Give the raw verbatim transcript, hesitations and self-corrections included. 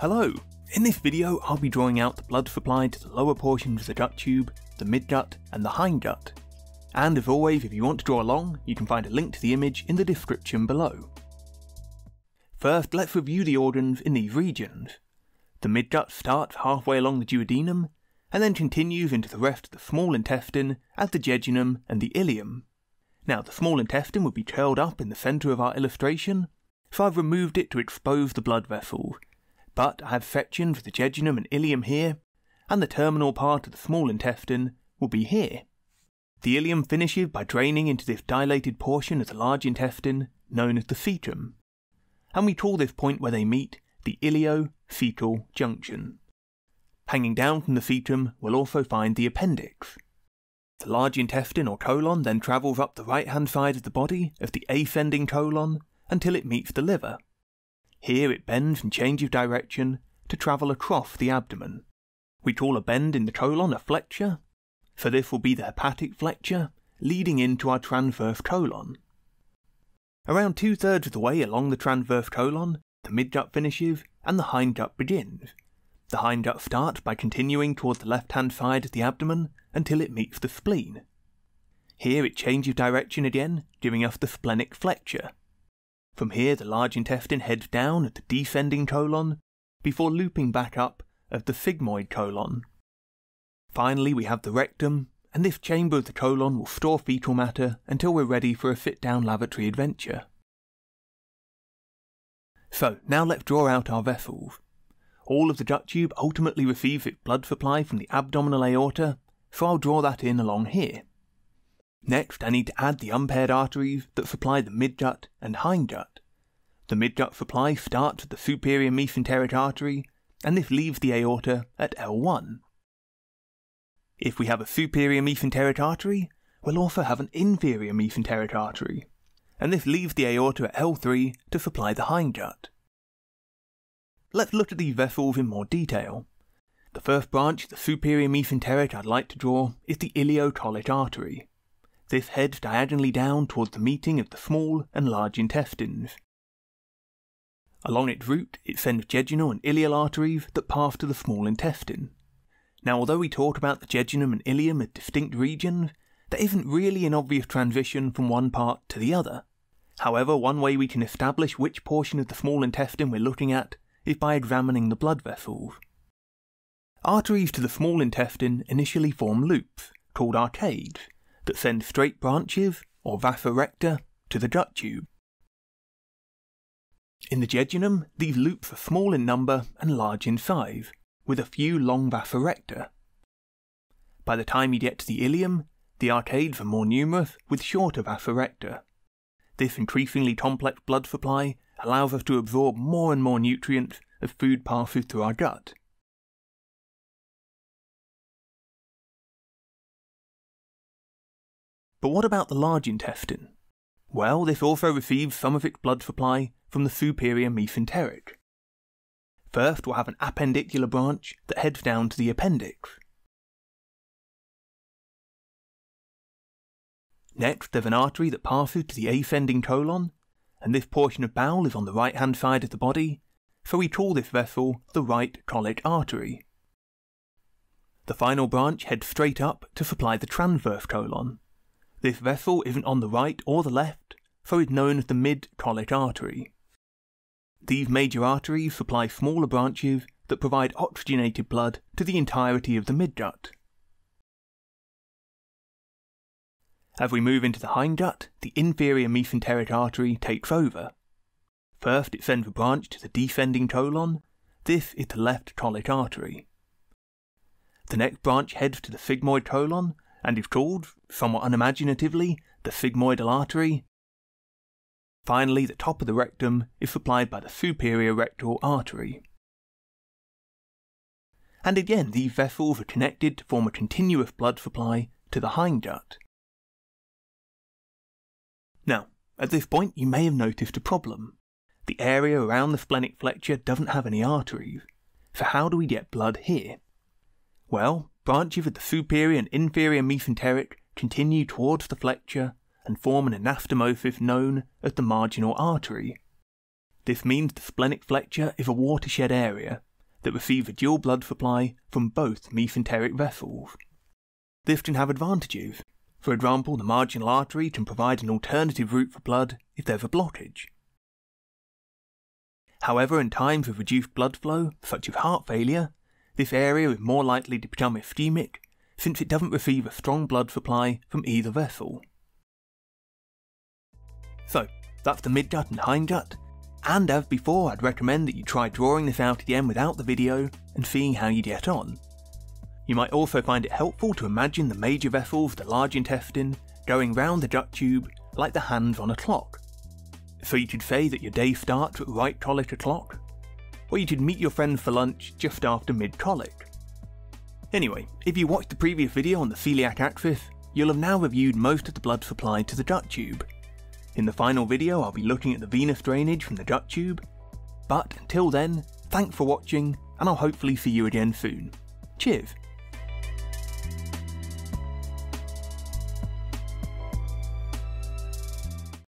Hello! In this video I'll be drawing out the blood supply to the lower portions of the gut tube, the midgut and the hindgut. And as always, if you want to draw along, you can find a link to the image in the description below. First, let's review the organs in these regions. The midgut starts halfway along the duodenum, and then continues into the rest of the small intestine as the jejunum and the ileum. Now, the small intestine would be curled up in the centre of our illustration, so I've removed it to expose the blood vessels. But I have sections of the jejunum and ileum here, and the terminal part of the small intestine will be here. The ileum finishes by draining into this dilated portion of the large intestine known as the cecum, and we call this point where they meet the ileo-cecal junction. Hanging down from the cecum we'll also find the appendix. The large intestine or colon then travels up the right-hand side of the body as the ascending colon until it meets the liver. Here it bends and changes direction to travel across the abdomen. We call a bend in the colon a flexure, so this will be the hepatic flexure leading into our transverse colon. Around two-thirds of the way along the transverse colon, the midgut finishes and the hindgut begins. The hindgut starts by continuing towards the left-hand side of the abdomen until it meets the spleen. Here it changes direction again, giving us the splenic flexure. From here the large intestine heads down at the descending colon, before looping back up at the sigmoid colon. Finally we have the rectum, and this chamber of the colon will store fetal matter until we're ready for a sit-down lavatory adventure. So, now let's draw out our vessels. All of the gut tube ultimately receives its blood supply from the abdominal aorta, so I'll draw that in along here. Next, I need to add the unpaired arteries that supply the midgut and hindgut. The midgut supply starts at the superior mesenteric artery, and this leaves the aorta at L one. If we have a superior mesenteric artery, we'll also have an inferior mesenteric artery, and this leaves the aorta at L three to supply the hindgut. Let's look at these vessels in more detail. The first branch, the superior mesenteric, I'd like to draw is the ileocolic artery. This heads diagonally down towards the meeting of the small and large intestines. Along its route, it sends jejunal and ileal arteries that pass to the small intestine. Now, although we talk about the jejunum and ileum as distinct regions, there isn't really an obvious transition from one part to the other. However, one way we can establish which portion of the small intestine we're looking at is by examining the blood vessels. Arteries to the small intestine initially form loops, called arcades, that send straight branches, or vasorecta, to the gut tube. In the jejunum, these loops are small in number and large in size, with a few long vasorecta. By the time you get to the ileum, the arcades are more numerous with shorter vasorecta. This increasingly complex blood supply allows us to absorb more and more nutrients as food passes through our gut. But what about the large intestine? Well, this also receives some of its blood supply from the superior mesenteric. First, we'll have an appendicular branch that heads down to the appendix. Next, there's an artery that passes to the ascending colon, and this portion of bowel is on the right-hand side of the body, so we call this vessel the right colic artery. The final branch heads straight up to supply the transverse colon. This vessel isn't on the right or the left, so it's known as the mid colic artery. These major arteries supply smaller branches that provide oxygenated blood to the entirety of the midgut. As we move into the hindgut, the inferior mesenteric artery takes over. First it sends a branch to the descending colon. This is the left colic artery. The next branch heads to the sigmoid colon, and is called, somewhat unimaginatively, the sigmoidal artery. Finally, the top of the rectum is supplied by the superior rectal artery. And again, these vessels are connected to form a continuous blood supply to the hindgut. Now, at this point you may have noticed a problem. The area around the splenic flexure doesn't have any arteries, so how do we get blood here? Well, branches of the superior and inferior mesenteric continue towards the flexure and form an anastomosis known as the marginal artery. This means the splenic flexure is a watershed area, that receive a dual blood supply from both mesenteric vessels. This can have advantages. For example, the marginal artery can provide an alternative route for blood if there's a blockage. However, in times of reduced blood flow, such as heart failure, this area is more likely to become ischemic, since it doesn't receive a strong blood supply from either vessel. So, that's the midgut and hindgut, and as before I'd recommend that you try drawing this out again without the video and seeing how you get on. You might also find it helpful to imagine the major vessels of the large intestine going round the gut tube like the hands on a clock. So you could say that your day starts at right colic o'clock, or you could meet your friends for lunch just after mid colic. Anyway, if you watched the previous video on the celiac axis, you'll have now reviewed most of the blood supply to the gut tube. In the final video I'll be looking at the venous drainage from the gut tube, but until then, thanks for watching and I'll hopefully see you again soon. Cheers!